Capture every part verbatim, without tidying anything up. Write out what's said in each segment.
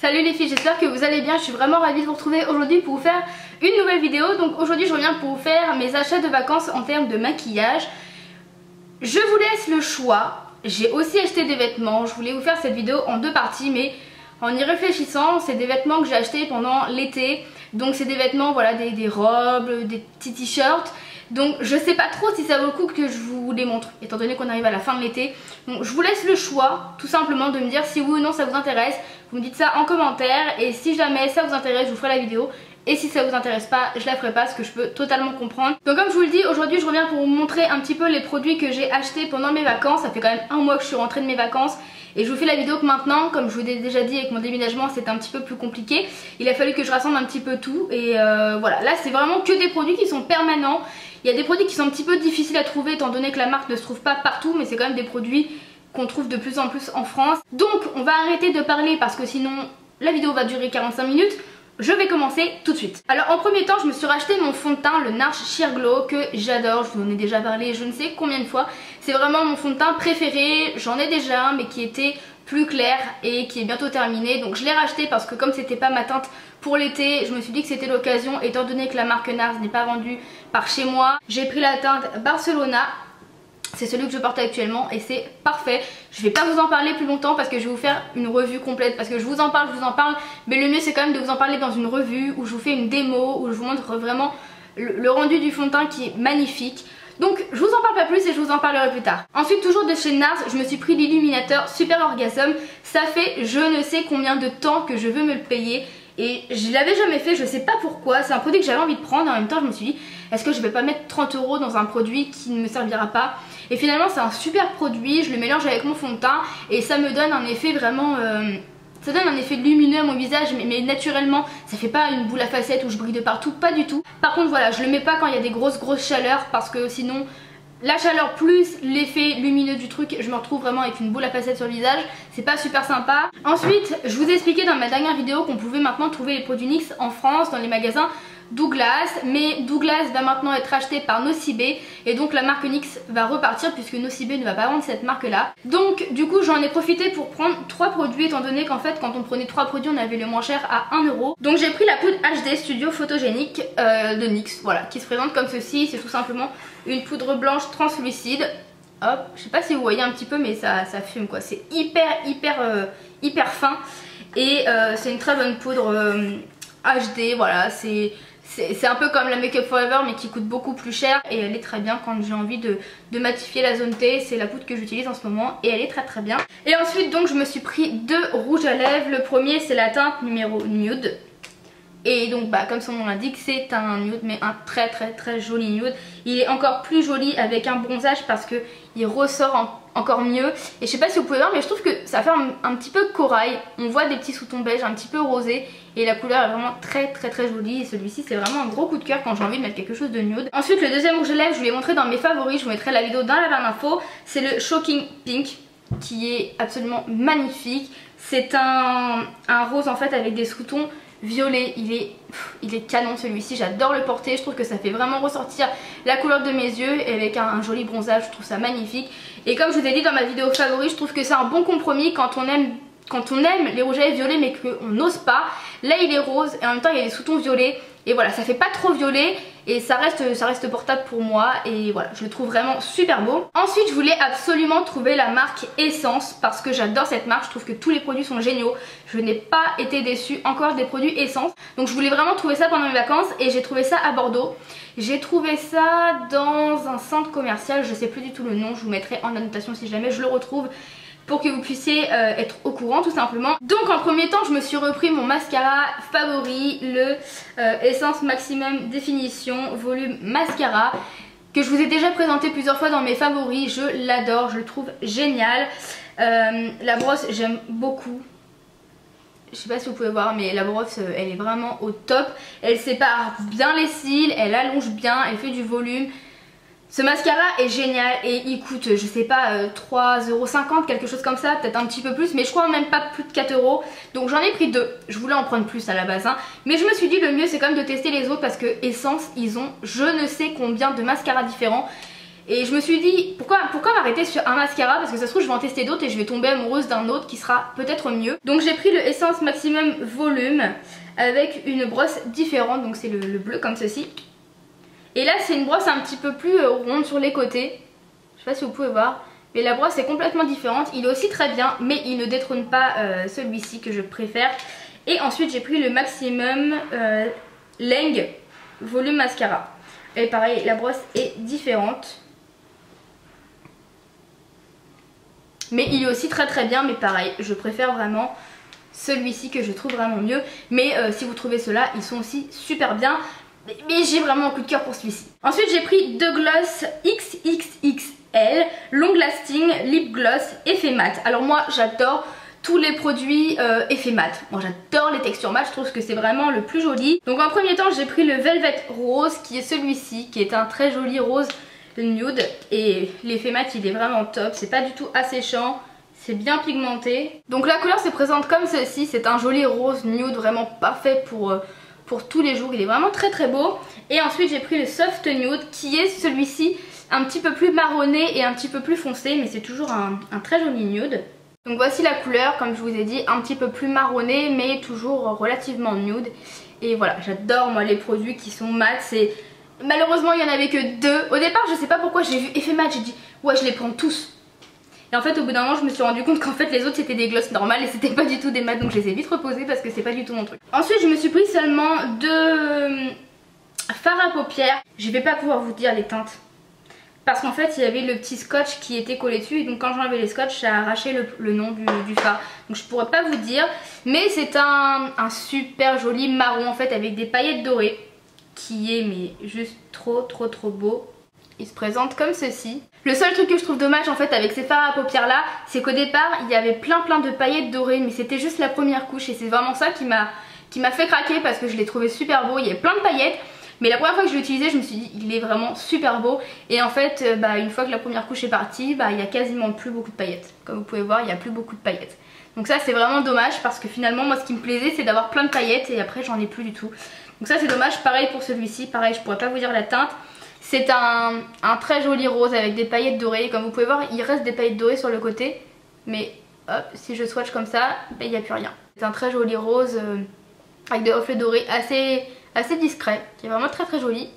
Salut les filles, j'espère que vous allez bien, je suis vraiment ravie de vous retrouver aujourd'hui pour vous faire une nouvelle vidéo. Donc aujourd'hui je reviens pour vous faire mes achats de vacances en termes de maquillage. Je vous laisse le choix, j'ai aussi acheté des vêtements, je voulais vous faire cette vidéo en deux parties, mais en y réfléchissant, c'est des vêtements que j'ai achetés pendant l'été. Donc c'est des vêtements, voilà, des, des robes, des petits t-shirts. Donc je sais pas trop si ça vaut le coup que je vous les montre, étant donné qu'on arrive à la fin de l'été. Donc je vous laisse le choix, tout simplement, de me dire si oui ou non ça vous intéresse. Vous me dites ça en commentaire, et si jamais ça vous intéresse, je vous ferai la vidéo. Et si ça vous intéresse pas, je la ferai pas, ce que je peux totalement comprendre. Donc comme je vous le dis, aujourd'hui je reviens pour vous montrer un petit peu les produits que j'ai achetés pendant mes vacances. Ça fait quand même un mois que je suis rentrée de mes vacances. Et je vous fais la vidéo que maintenant, comme je vous l'ai déjà dit, avec mon déménagement c'est un petit peu plus compliqué. Il a fallu que je rassemble un petit peu tout. Et euh, voilà, là c'est vraiment que des produits qui sont permanents. Il y a des produits qui sont un petit peu difficiles à trouver, étant donné que la marque ne se trouve pas partout, mais c'est quand même des produits qu'on trouve de plus en plus en France. Donc on va arrêter de parler parce que sinon la vidéo va durer quarante-cinq minutes. Je vais commencer tout de suite. Alors en premier temps, je me suis racheté mon fond de teint, le Nars Sheer Glow, que j'adore. Je vous en ai déjà parlé je ne sais combien de fois. C'est vraiment mon fond de teint préféré. J'en ai déjà un mais qui était plus clair et qui est bientôt terminé. Donc je l'ai racheté parce que comme c'était pas ma teinte pour l'été, je me suis dit que c'était l'occasion, étant donné que la marque Nars n'est pas vendue par chez moi. J'ai pris la teinte Barcelona. C'est celui que je porte actuellement et c'est parfait. Je vais pas vous en parler plus longtemps parce que je vais vous faire une revue complète, parce que je vous en parle, je vous en parle, mais le mieux c'est quand même de vous en parler dans une revue où je vous fais une démo, où je vous montre vraiment le, le rendu du fond de teint qui est magnifique. Donc je vous en parle pas plus et je vous en parlerai plus tard. Ensuite, toujours de chez Nars, je me suis pris l'illuminateur Super Orgasm. Ça fait je ne sais combien de temps que je veux me le payer. Et je l'avais jamais fait, je sais pas pourquoi, c'est un produit que j'avais envie de prendre, en même temps je me suis dit est-ce que je vais pas mettre trente euros dans un produit qui ne me servira pas. Et finalement c'est un super produit, je le mélange avec mon fond de teint et ça me donne un effet vraiment, euh, ça donne un effet lumineux à mon visage, mais, mais naturellement, ça fait pas une boule à facettes où je brille de partout, pas du tout. Par contre voilà, je le mets pas quand il y a des grosses grosses chaleurs parce que sinon la chaleur plus l'effet lumineux du truc, je me retrouve vraiment avec une boule à facettes sur le visage, c'est pas super sympa. Ensuite, je vous ai expliqué dans ma dernière vidéo qu'on pouvait maintenant trouver les produits NYX en France dans les magasins Douglas, mais Douglas va maintenant être acheté par Nocibé et donc la marque NYX va repartir puisque Nocibé ne va pas vendre cette marque là. Donc du coup j'en ai profité pour prendre trois produits, étant donné qu'en fait quand on prenait trois produits on avait le moins cher à un euro. Donc j'ai pris la poudre H D Studio Photogénique euh, de NYX, voilà, qui se présente comme ceci. C'est tout simplement une poudre blanche translucide. Hop, je sais pas si vous voyez un petit peu mais ça, ça fume quoi, c'est hyper hyper euh, hyper fin et euh, c'est une très bonne poudre euh, H D, voilà, c'est... C'est un peu comme la Make Up Forever mais qui coûte beaucoup plus cher et elle est très bien quand j'ai envie de, de matifier la zone T. C'est la poudre que j'utilise en ce moment et elle est très très bien. Et ensuite donc je me suis pris deux rouges à lèvres. Le premier c'est la teinte numéro nude. Et donc bah comme son nom l'indique c'est un nude, mais un très très très joli nude. Il est encore plus joli avec un bronzage parce que il ressort en, encore mieux. Et je sais pas si vous pouvez voir mais je trouve que ça fait un, un petit peu corail. On voit des petits sous-tons beige un petit peu rosé et la couleur est vraiment très très très jolie. Et celui-ci c'est vraiment un gros coup de cœur quand j'ai envie de mettre quelque chose de nude. Ensuite le deuxième rouge à lèvres je vous l'ai montré dans mes favoris, je vous mettrai la vidéo dans la barre d'infos. C'est le Shocking Pink qui est absolument magnifique. C'est un, un rose en fait avec des sous-tons violet, il est, pff, il est canon celui-ci, j'adore le porter, je trouve que ça fait vraiment ressortir la couleur de mes yeux et avec un, un joli bronzage, je trouve ça magnifique. Et comme je vous ai dit dans ma vidéo favori, je trouve que c'est un bon compromis quand on aime, quand on aime les rouges à lèvres violets mais qu'on n'ose pas. Là il est rose et en même temps il y a des sous-tons violets et voilà, ça fait pas trop violet et ça reste, ça reste portable pour moi et voilà, je le trouve vraiment super beau. Ensuite je voulais absolument trouver la marque Essence parce que j'adore cette marque, je trouve que tous les produits sont géniaux, je n'ai pas été déçue encore des produits Essence. Donc je voulais vraiment trouver ça pendant mes vacances et j'ai trouvé ça à Bordeaux. J'ai trouvé ça dans un centre commercial, je sais plus du tout le nom, je vous mettrai en annotation si jamais je le retrouve, pour que vous puissiez euh, être au courant tout simplement. Donc en premier temps je me suis repris mon mascara favori, le euh, Essence Maximum Définition Volume Mascara, que je vous ai déjà présenté plusieurs fois dans mes favoris. Je l'adore, je le trouve génial. Euh, la brosse j'aime beaucoup. Je sais pas si vous pouvez voir mais la brosse elle est vraiment au top. Elle sépare bien les cils, elle allonge bien, elle fait du volume. Ce mascara est génial et il coûte, je sais pas, euh, trois euros cinquante, quelque chose comme ça, peut-être un petit peu plus, mais je crois même pas plus de quatre euros. Donc j'en ai pris deux, je voulais en prendre plus à la base, hein, mais je me suis dit le mieux c'est quand même de tester les autres parce que Essence, ils ont je ne sais combien de mascaras différents. Et je me suis dit pourquoi, pourquoi m'arrêter sur un mascara, parce que ça se trouve je vais en tester d'autres et je vais tomber amoureuse d'un autre qui sera peut-être mieux. Donc j'ai pris le Essence Maximum Volume avec une brosse différente, donc c'est le, le bleu comme ceci. Et là c'est une brosse un petit peu plus ronde sur les côtés, je sais pas si vous pouvez voir, mais la brosse est complètement différente. Il est aussi très bien mais il ne détrône pas euh, celui-ci que je préfère. Et ensuite j'ai pris le Maximum euh, Leng Volume Mascara. Et pareil, la brosse est différente. Mais il est aussi très très bien, mais pareil, je préfère vraiment celui-ci que je trouve vraiment mieux. Mais euh, si vous trouvez ceux-là, ils sont aussi super bien. Mais, mais j'ai vraiment un coup de cœur pour celui-ci. Ensuite j'ai pris Douglas X X X L Long Lasting Lip Gloss Effet Matte. Alors moi j'adore tous les produits euh, effets mat. Moi j'adore les textures mat, je trouve que c'est vraiment le plus joli. Donc en premier temps j'ai pris le Velvet Rose qui est celui-ci, qui est un très joli rose nude. Et l'effet mat il est vraiment top, c'est pas du tout asséchant, c'est bien pigmenté. Donc la couleur se présente comme ceci, c'est un joli rose nude vraiment parfait pour, euh, pour tous les jours. Il est vraiment très très beau. Et ensuite j'ai pris le Soft Nude qui est celui-ci un petit peu plus marronné et un petit peu plus foncé, mais c'est toujours un, un très joli nude. Donc voici la couleur, comme je vous ai dit, un petit peu plus marronnée mais toujours relativement nude. Et voilà, j'adore moi les produits qui sont mat. C'est malheureusement il n'y en avait que deux. Au départ je sais pas pourquoi j'ai vu effet mat, j'ai dit ouais je les prends tous. Et en fait au bout d'un moment je me suis rendu compte qu'en fait les autres c'était des glosses normales et c'était pas du tout des mats. Donc je les ai vite reposés parce que c'est pas du tout mon truc. Ensuite je me suis pris seulement deux fards à paupières. Je vais pas pouvoir vous dire les teintes, parce qu'en fait il y avait le petit scotch qui était collé dessus et donc quand j'enlevais les scotch ça arrachait le, le nom du, du fard. Donc je pourrais pas vous dire, mais c'est un, un super joli marron en fait avec des paillettes dorées qui est mais juste trop trop trop beau. Il se présente comme ceci. Le seul truc que je trouve dommage en fait avec ces fards à paupières là, c'est qu'au départ il y avait plein plein de paillettes dorées mais c'était juste la première couche et c'est vraiment ça qui m'a qui m'a fait craquer parce que je l'ai trouvé super beau, il y avait plein de paillettes. Mais la première fois que je l'ai utilisé, je me suis dit il est vraiment super beau. Et en fait, bah, une fois que la première couche est partie, bah, il n'y a quasiment plus beaucoup de paillettes. Comme vous pouvez voir, il n'y a plus beaucoup de paillettes. Donc ça c'est vraiment dommage parce que finalement moi ce qui me plaisait c'est d'avoir plein de paillettes et après j'en ai plus du tout. Donc ça c'est dommage, pareil pour celui-ci, pareil je pourrais pas vous dire la teinte. C'est un, un très joli rose avec des paillettes dorées. Comme vous pouvez voir, il reste des paillettes dorées sur le côté. Mais hop, si je swatch comme ça, bah, il n'y a plus rien. C'est un très joli rose euh, avec des reflets dorés assez... assez discret, qui est vraiment très très joli.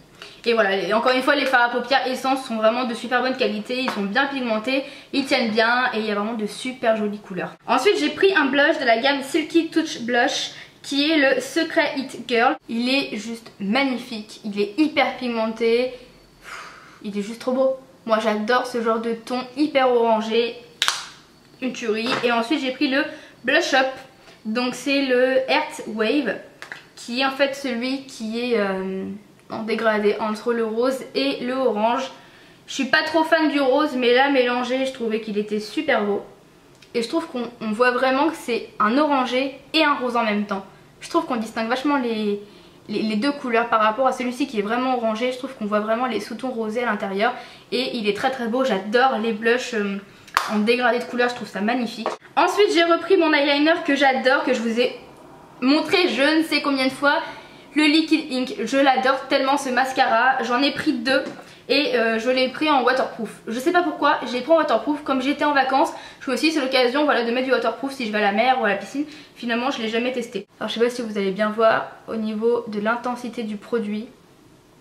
Et voilà, et encore une fois les fards à paupières Essence sont vraiment de super bonne qualité, ils sont bien pigmentés, ils tiennent bien et il y a vraiment de super jolies couleurs. Ensuite j'ai pris un blush de la gamme Silky Touch Blush qui est le Secret It Girl. Il est juste magnifique, il est hyper pigmenté, il est juste trop beau. Moi j'adore ce genre de ton hyper orangé, une tuerie. Et ensuite j'ai pris le Blush Up, donc c'est le Earth Wave, qui est en fait celui qui est euh, en dégradé entre le rose et le orange. Je suis pas trop fan du rose mais là mélangé je trouvais qu'il était super beau. Et je trouve qu'on voit vraiment que c'est un orangé et un rose en même temps. Je trouve qu'on distingue vachement les, les, les deux couleurs par rapport à celui-ci qui est vraiment orangé. Je trouve qu'on voit vraiment les sous-tons rosés à l'intérieur. Et il est très très beau, j'adore les blushs euh, en dégradé de couleur, je trouve ça magnifique. Ensuite j'ai repris mon eyeliner que j'adore, que je vous ai montrer je ne sais combien de fois, le Liquid Ink. Je l'adore tellement ce mascara, j'en ai pris deux et euh, je l'ai pris en waterproof. Je sais pas pourquoi, j'ai pris en waterproof, comme j'étais en vacances, je me suis dit c'est l'occasion voilà, de mettre du waterproof si je vais à la mer ou à la piscine. Finalement je l'ai jamais testé. Alors je sais pas si vous allez bien voir au niveau de l'intensité du produit,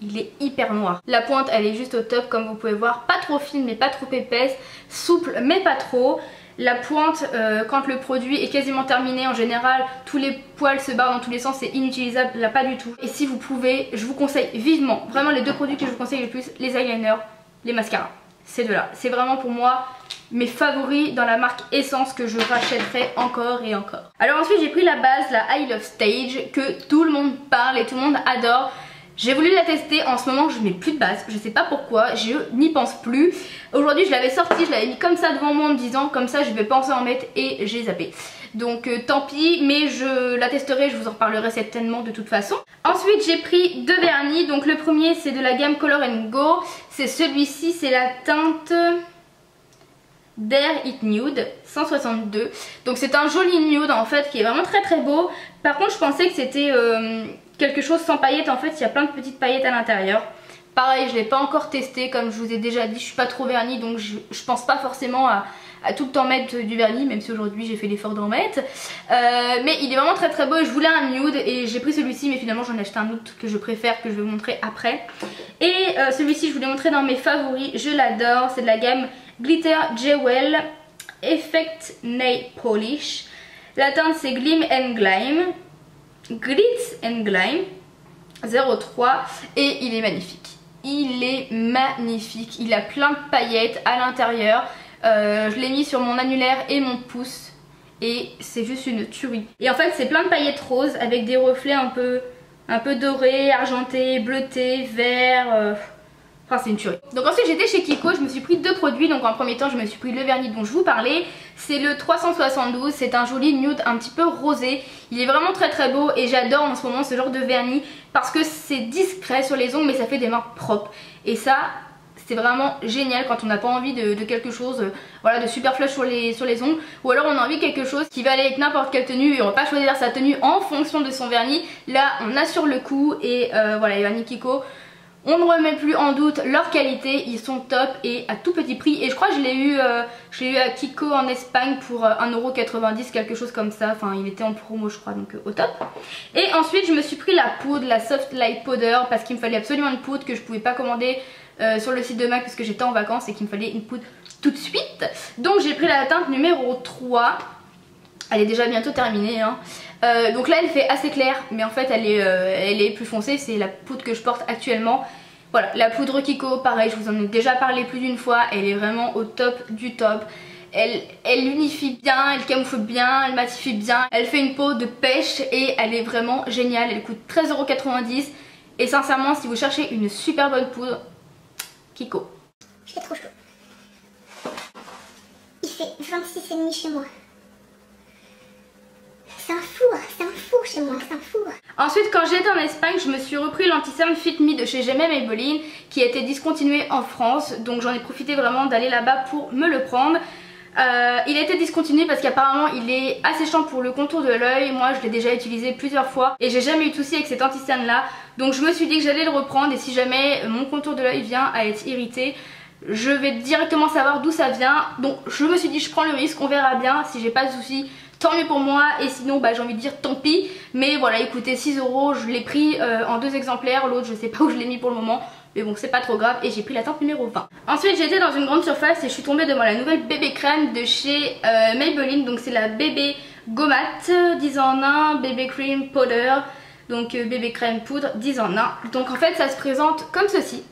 il est hyper noir. La pointe elle est juste au top comme vous pouvez voir, pas trop fine mais pas trop épaisse, souple mais pas trop. La pointe, euh, quand le produit est quasiment terminé, en général, tous les poils se barrent dans tous les sens, c'est inutilisable, là pas du tout. Et si vous pouvez, je vous conseille vivement, vraiment les deux produits que je vous conseille le plus, les eyeliners, les mascaras. Ces deux-là, c'est vraiment pour moi mes favoris dans la marque Essence que je rachèterai encore et encore. Alors ensuite j'ai pris la base, la I Love Stage, que tout le monde parle et tout le monde adore. J'ai voulu la tester, en ce moment je mets plus de base, je sais pas pourquoi, je n'y pense plus. Aujourd'hui je l'avais sortie, je l'avais mis comme ça devant moi en me disant comme ça je vais penser en mettre et j'ai zappé. Donc euh, tant pis, mais je la testerai, je vous en reparlerai certainement de toute façon. Ensuite j'ai pris deux vernis, donc le premier c'est de la gamme Color Go, c'est celui-ci, c'est la teinte Dare It Nude cent soixante-deux. Donc c'est un joli nude en fait qui est vraiment très très beau. Par contre je pensais que c'était... Euh... quelque chose sans paillettes, en fait il y a plein de petites paillettes à l'intérieur. Pareil, je ne l'ai pas encore testé, comme je vous ai déjà dit, je ne suis pas trop vernie, donc je ne pense pas forcément à, à tout le temps mettre du vernis, même si aujourd'hui j'ai fait l'effort d'en mettre. Euh, mais il est vraiment très très beau, je voulais un nude et j'ai pris celui-ci, mais finalement j'en ai acheté un autre que je préfère, que je vais vous montrer après. Et euh, celui-ci je vous l'ai montré dans mes favoris, je l'adore, c'est de la gamme Glitter Jewel Effect Nail Polish. La teinte c'est Glam and Glime, Glitz and Glime zéro trois, et il est magnifique. Il est magnifique, il a plein de paillettes à l'intérieur. Euh, je l'ai mis sur mon annulaire et mon pouce et c'est juste une tuerie. Et en fait c'est plein de paillettes roses avec des reflets un peu, un peu dorés, argentés, bleutés, verts. Euh... Enfin c'est une tuerie. Donc ensuite j'étais chez Kiko, je me suis pris deux produits. Donc en premier temps je me suis pris le vernis dont je vous parlais. C'est le trois cent soixante-douze, c'est un joli nude un petit peu rosé. Il est vraiment très très beau et j'adore en ce moment ce genre de vernis parce que c'est discret sur les ongles mais ça fait des mains propres. Et ça c'est vraiment génial quand on n'a pas envie de, de quelque chose euh, voilà, de super flush sur les, sur les ongles. Ou alors on a envie de quelque chose qui va aller avec n'importe quelle tenue et on va pas choisir sa tenue en fonction de son vernis. Là on assure le coup et euh, voilà, les vernis Kiko, on ne remet plus en doute leur qualité, ils sont top et à tout petit prix. Et je crois que je l'ai eu, euh, eu à Kiko en Espagne pour un euro quatre-vingt-dix, quelque chose comme ça. Enfin il était en promo je crois, donc euh, au top. Et ensuite je me suis pris la poudre, la Soft Light Powder, parce qu'il me fallait absolument une poudre que je pouvais pas commander euh, sur le site de M A C parce que j'étais en vacances et qu'il me fallait une poudre tout de suite. Donc j'ai pris la teinte numéro trois, elle est déjà bientôt terminée hein. Euh, donc là elle fait assez claire mais en fait elle est, euh, elle est plus foncée, c'est la poudre que je porte actuellement. Voilà, la poudre Kiko, pareil je vous en ai déjà parlé plus d'une fois, elle est vraiment au top du top. Elle, elle unifie bien, elle camoufle bien, elle matifie bien, elle fait une peau de pêche et elle est vraiment géniale. Elle coûte treize euros quatre-vingt-dix et sincèrement si vous cherchez une super bonne poudre, Kiko. Il fait trop chaud. Il fait vingt-six et demi chez moi. C'est un four, c'est un four chez moi, c'est un four. Ensuite quand j'étais en Espagne je me suis repris l'anti-cerne Fit Me de chez Gemey Maybelline qui a été discontinué en France, donc j'en ai profité vraiment d'aller là-bas pour me le prendre. Euh, il a été discontinué parce qu'apparemment il est asséchant pour le contour de l'œil. Moi je l'ai déjà utilisé plusieurs fois et j'ai jamais eu de souci avec cet anti-cerne là, donc je me suis dit que j'allais le reprendre et si jamais mon contour de l'œil vient à être irrité, je vais directement savoir d'où ça vient. Donc je me suis dit je prends le risque, on verra bien, si j'ai pas de soucis tant mieux pour moi et sinon bah, j'ai envie de dire tant pis. Mais voilà, il coûtait six euros, je l'ai pris euh, en deux exemplaires, l'autre je sais pas où je l'ai mis pour le moment, mais bon c'est pas trop grave, et j'ai pris la teinte numéro vingt. Ensuite j'étais dans une grande surface et je suis tombée devant la nouvelle B B crème de chez euh, Maybelline, donc c'est la B B Gomate dix en un, B B Cream Powder, donc euh, B B crème poudre dix en un. Donc en fait ça se présente comme ceci,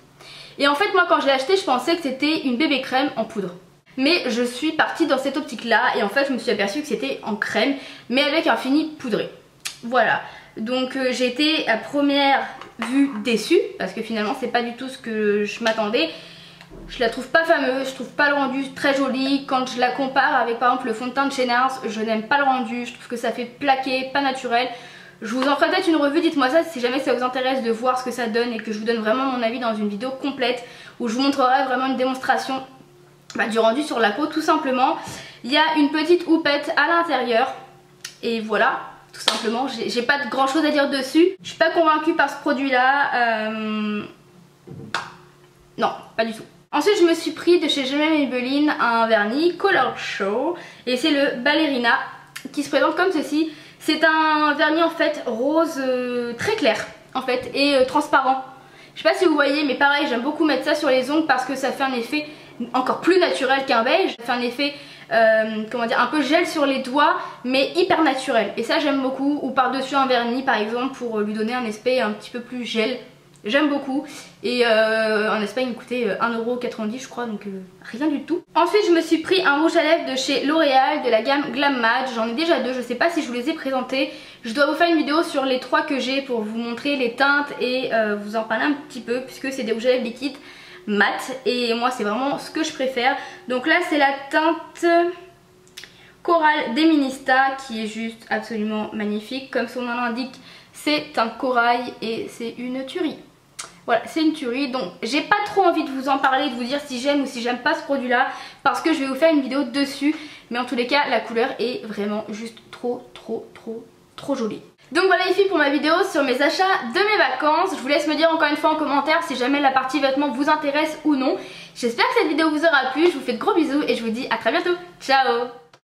et en fait moi quand je l'ai acheté je pensais que c'était une B B crème en poudre. Mais je suis partie dans cette optique là et en fait je me suis aperçue que c'était en crème mais avec un fini poudré. Voilà, donc euh, j'ai été à première vue déçue parce que finalement c'est pas du tout ce que je m'attendais. Je la trouve pas fameuse, je trouve pas le rendu très joli. Quand je la compare avec par exemple le fond de teint de chez Nars, je n'aime pas le rendu, je trouve que ça fait plaqué, pas naturel. Je vous en ferai peut-être une revue, dites-moi ça si jamais ça vous intéresse de voir ce que ça donne et que je vous donne vraiment mon avis dans une vidéo complète où je vous montrerai vraiment une démonstration Bah, du rendu sur la peau tout simplement. Il y a une petite houppette à l'intérieur et voilà, tout simplement j'ai pas de grand chose à dire dessus. Je suis pas convaincue par ce produit là, euh... non pas du tout. Ensuite je me suis pris de chez Gemey Maybelline un vernis Color Show et c'est le Ballerina qui se présente comme ceci. C'est un vernis en fait rose euh, très clair en fait et euh, transparent. Je sais pas si vous voyez mais pareil j'aime beaucoup mettre ça sur les ongles parce que ça fait un effet encore plus naturel qu'un beige, ça fait un effet euh, comment dire, un peu gel sur les doigts mais hyper naturel et ça j'aime beaucoup. Ou par dessus un vernis par exemple pour lui donner un aspect un petit peu plus gel, j'aime beaucoup. Et euh, en Espagne il me coûtait un euro quatre-vingt-dix je crois, donc euh, rien du tout. Ensuite je me suis pris un rouge à lèvres de chez L'Oréal de la gamme Glam Matte, j'en ai déjà deux, je sais pas si je vous les ai présentés, je dois vous faire une vidéo sur les trois que j'ai pour vous montrer les teintes et euh, vous en parler un petit peu puisque c'est des rouges à lèvres liquides mat et moi c'est vraiment ce que je préfère. Donc là c'est la teinte Corail d'Eminista qui est juste absolument magnifique, comme son nom l'indique c'est un corail et c'est une tuerie. Voilà, c'est une tuerie, donc j'ai pas trop envie de vous en parler, de vous dire si j'aime ou si j'aime pas ce produit là parce que je vais vous faire une vidéo dessus, mais en tous les cas la couleur est vraiment juste trop trop trop trop jolie. Donc voilà les filles pour ma vidéo sur mes achats de mes vacances. Je vous laisse me dire encore une fois en commentaire si jamais la partie vêtements vous intéresse ou non. J'espère que cette vidéo vous aura plu, je vous fais de gros bisous et je vous dis à très bientôt. Ciao.